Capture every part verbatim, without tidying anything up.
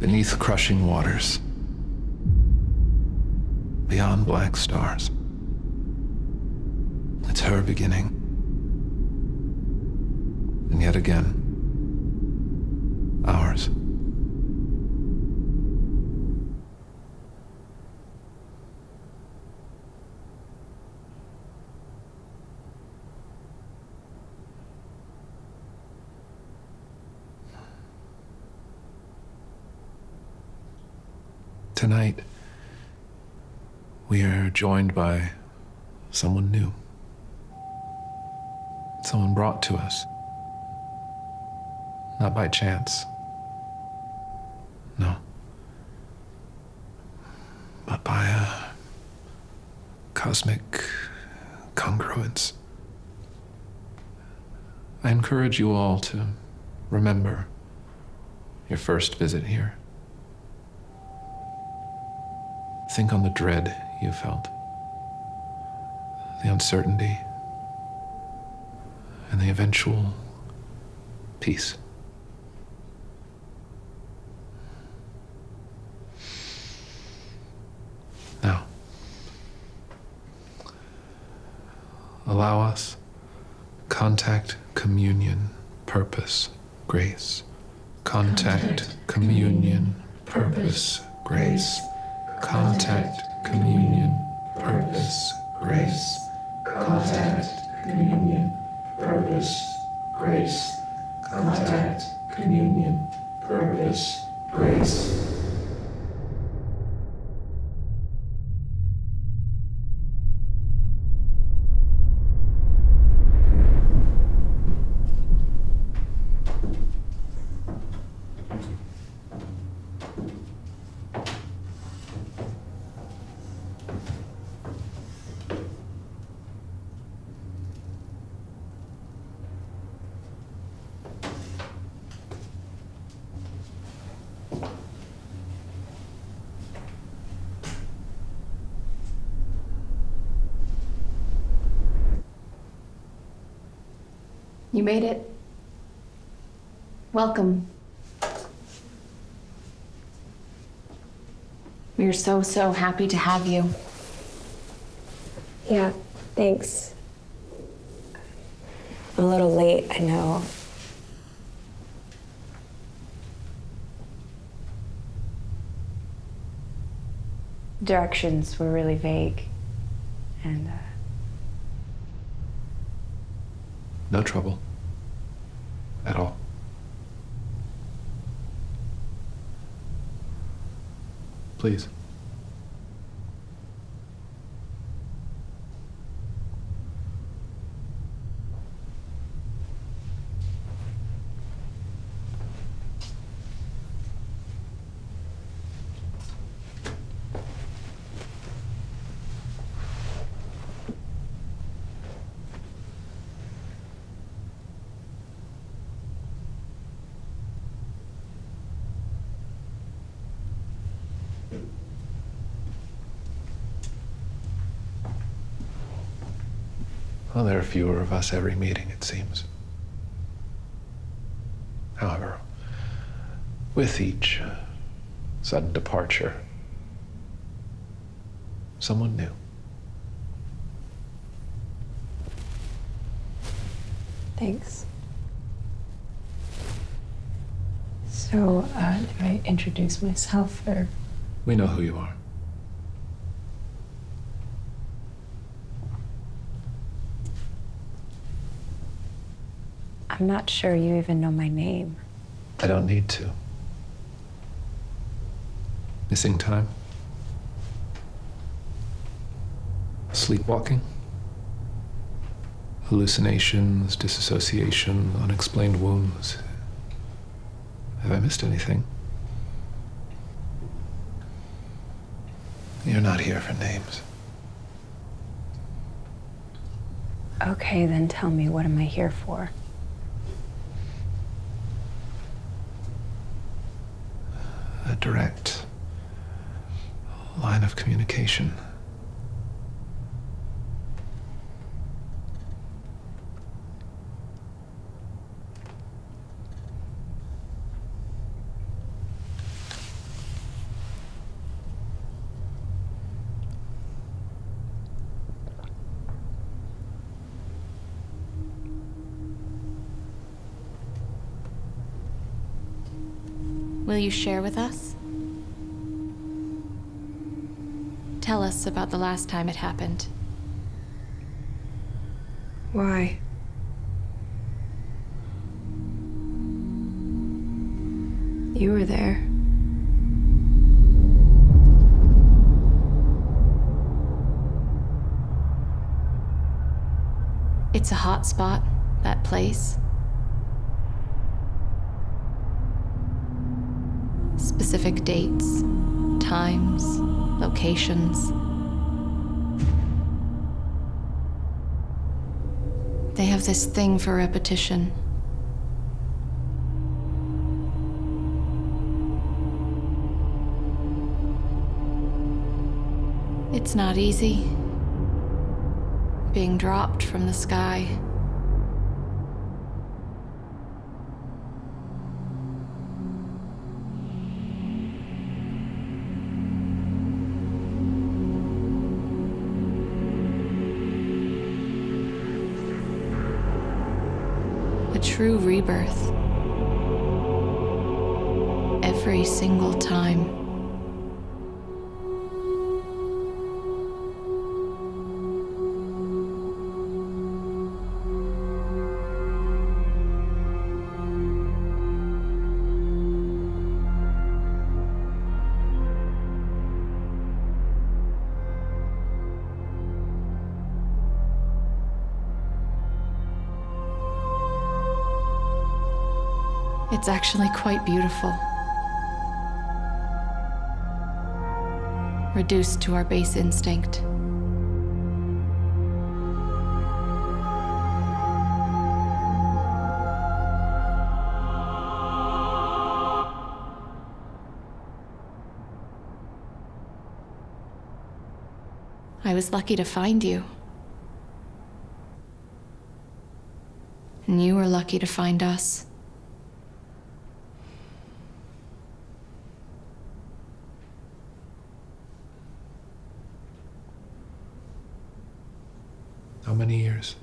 beneath crushing waters, beyond black stars. It's her beginning, and yet again, ours. Tonight, we are joined by someone new. Someone brought to us, not by chance, no, but by a cosmic congruence. I encourage you all to remember your first visit here. Think on the dread you felt, the uncertainty, and the eventual peace. Now, allow us contact, communion, purpose, grace. Contact, contact communion, communion, purpose, grace. Contact, communion, purpose, grace. Contact, communion, purpose, grace. Contact, communion, purpose, grace. You made it. Welcome. We are so, so happy to have you. Yeah, thanks. I'm a little late, I know. Directions were really vague, and uh... no trouble. At all. Please. Well, there are fewer of us every meeting, it seems. However, with each sudden departure, someone new. Thanks. So, uh, do I introduce myself, or? We know who you are. I'm not sure you even know my name. I don't need to. Missing time? Sleepwalking? Hallucinations, disassociation, unexplained wounds. Have I missed anything? You're not here for names. Okay, then tell me, what am I here for? Direct line of communication. Will you share with us? Tell us about the last time it happened. Why? You were there. It's a hot spot, that place. Specific dates, times, locations. They have this thing for repetition. It's not easy, being dropped from the sky. A true rebirth. Every single time. It's actually quite beautiful. Reduced to our base instinct. I was lucky to find you. And you were lucky to find us. How many years?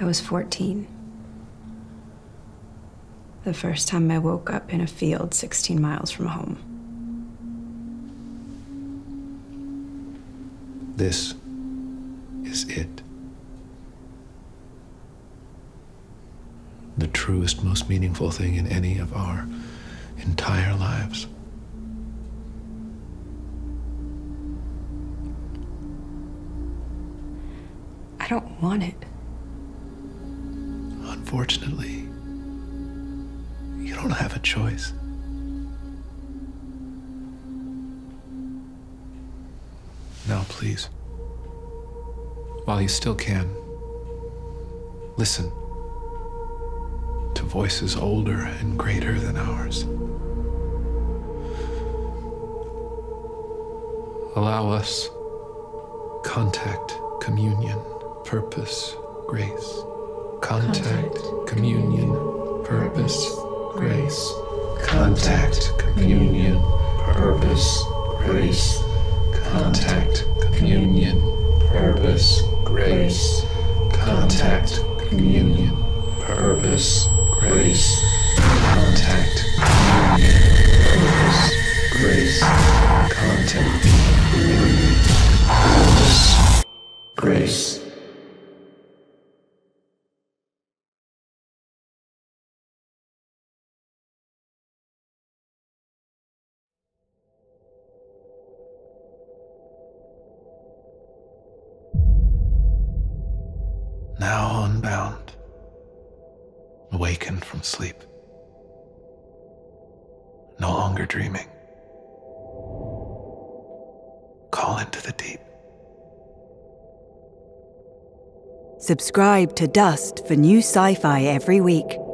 I was fourteen. The first time I woke up in a field sixteen miles from home. This is it. The truest, most meaningful thing in any of our entire lives. I don't want it. Unfortunately, you don't have a choice. Now, please, while you still can, listen. Voices older and greater than ours. Allow us contact, communion, purpose, grace. Contact, contact communion, communion, purpose, grace. Contact, communion, purpose, grace. Contact, communion, purpose, grace. Contact, communion, purpose, grace. Contact. Purpose. Grace. Contact. Purpose. Grace. Now unbound. Awakened from sleep, no longer dreaming. Call into the deep. Subscribe to Dust for new sci-fi every week.